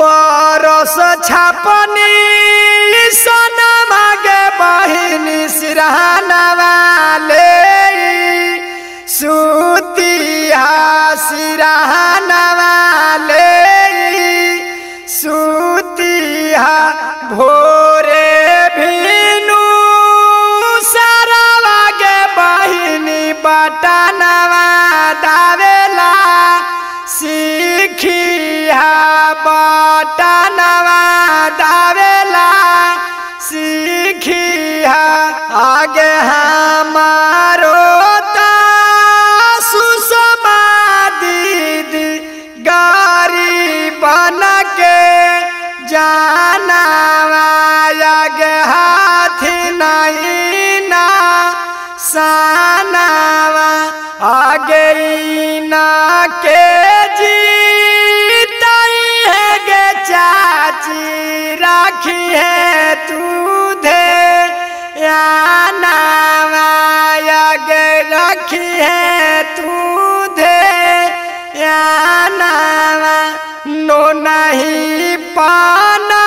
Brush छाप निसंवा गे बहिनी सिरहनवा लेई सुतिया सिरहनवा लेई सुतिया भोरे भीनु सरवा गे बहिनी बटनवा दावेला सीखिया बटनवा दावेला सीखिया आगे हमारो सुषमा दीदी गारी बन के जानवा आगे हाथी नहीं ना सानवा आगे ना के चाची राखी है तुधे या नामा आगे राखी है तुधे या नामा नो नहीं पाना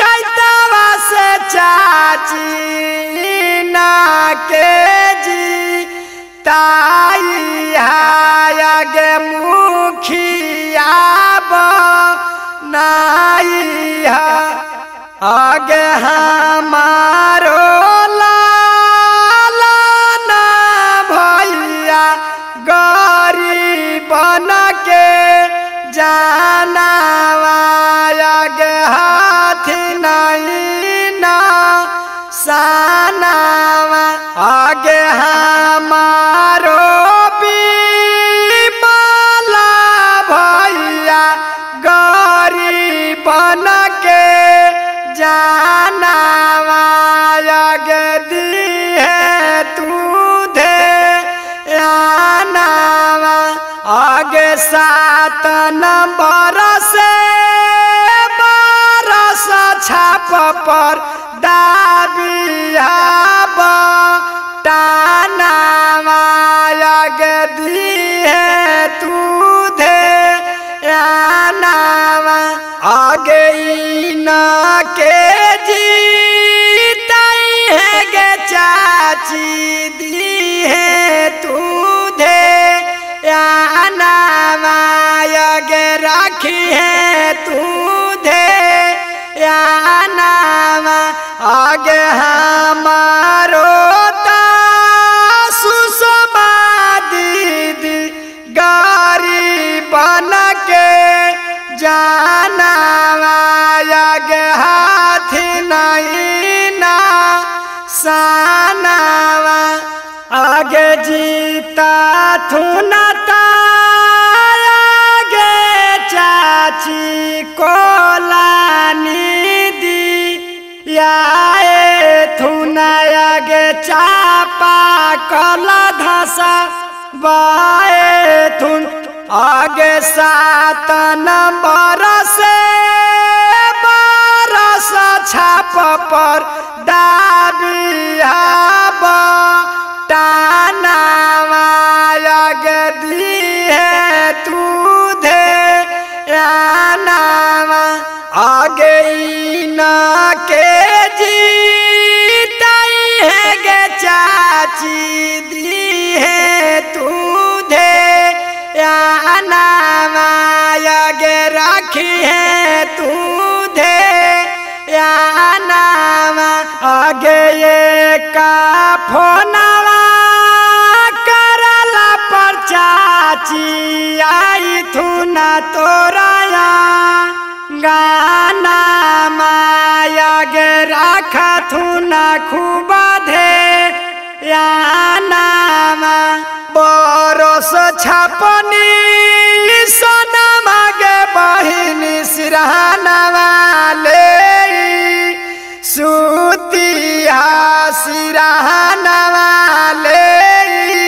चैतवा से चाची ना के जी ताई आगे मुखिया नाई आगे हमारो लाला ना भैया गरीब बन के जानवा आगे हाथी नहीं ना सानवा आगे हमारो जानवा आगे दी है तुधे जानवा आगे 7 नंबर से 12 छाप पर दाबिया बटनवा आगे दी है तुधे जानवा आगे के जीताई है गे चाची दी है तुधे या नामा आगे राखी है तुधे या नामा आगे हमारो सुषमा दीदी गारी बन के जानवा आगे हाथी नहीं ना सानवा आगे जीता थुना आगे चाची को लानी दी आए थुना आगे चापा कला धसा बाए थुन आगे 7 नंबर से 12 छाप पर दाबिया बटनवा आगे दी है तुधे या नामा आगे ना के जीताई है गे चाची दी है तुधे या नामा आगे राखी है तुधे या नामा आगे ये का फोनवा करला पर चाची आई थुना तोराया गाना आगे राखा थुना खूब धे या नामा ब्रश छाप निसंवा गे बहिनी सिरहनवा लेई सुतिया सिरहनवा लेई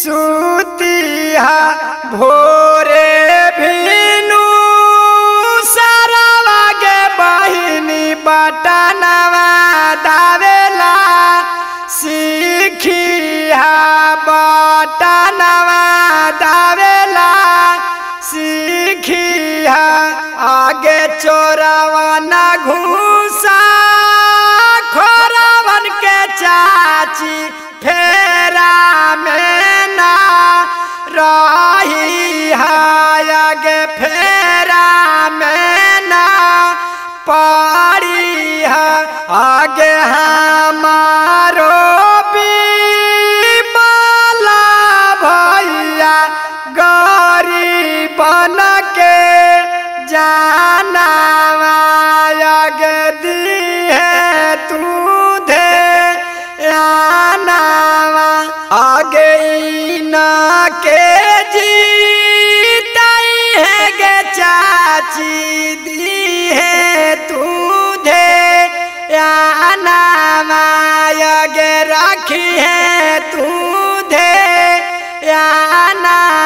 सुतिया भोरे भीनु सरवा गे बहिनी बटनवा दावेला सीखिया बटनवा दावेला सीखिया। आगे चोरावाना घूसा खोरावन के चाची फेरा में ना रही है, आगे फेरा में ना पड़ी है, आगे हमारो बीमाला भैया गरीबन के जाना आगे दी है तू दे आना आगे ना के जीता है गे चाची दी है तू दे आना आगे राखी है तू दे आना।